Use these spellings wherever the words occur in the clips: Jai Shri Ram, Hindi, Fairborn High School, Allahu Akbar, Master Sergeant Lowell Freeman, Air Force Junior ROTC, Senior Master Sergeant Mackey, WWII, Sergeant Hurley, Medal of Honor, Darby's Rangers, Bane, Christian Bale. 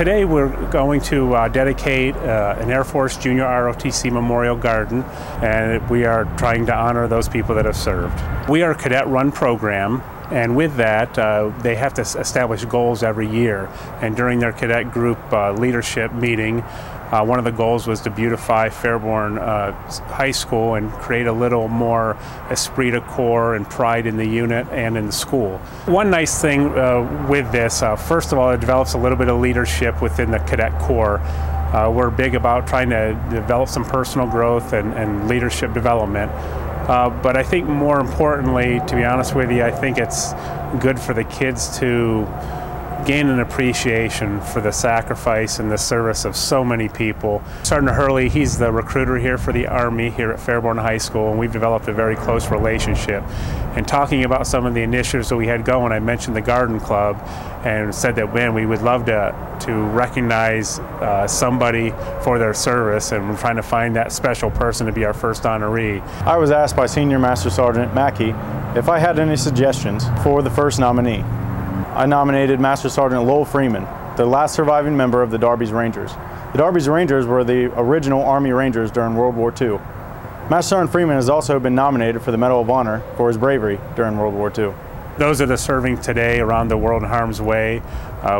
Today we're going to dedicate an Air Force Junior ROTC Memorial Garden, and we are trying to honor those people that have served. We are a cadet-run program, and with that they have to establish goals every year, and during their cadet group leadership meeting, one of the goals was to beautify Fairborn High School and create a little more esprit de corps and pride in the unit and in the school. One nice thing with this, first of all, it develops a little bit of leadership within the cadet corps. We're big about trying to develop some personal growth and leadership development. But I think more importantly, to be honest with you, I think it's good for the kids to gain an appreciation for the sacrifice and the service of so many people. Sergeant Hurley, he's the recruiter here for the Army here at Fairborn High School, and we've developed a very close relationship. And talking about some of the initiatives that we had going, I mentioned the Garden Club and said that, man, we would love to recognize somebody for their service, and we're trying to find that special person to be our first honoree. I was asked by Senior Master Sergeant Mackey if I had any suggestions for the first nominee. I nominated Master Sergeant Lowell Freeman, the last surviving member of the Darby's Rangers. The Darby's Rangers were the original Army Rangers during World War II. Master Sergeant Freeman has also been nominated for the Medal of Honor for his bravery during World War II. Those are the serving today around the world in harm's way.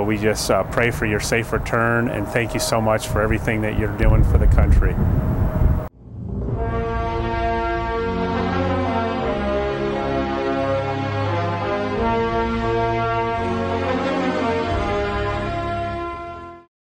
We just pray for your safe return, and thank you so much for everything that you're doing for the country.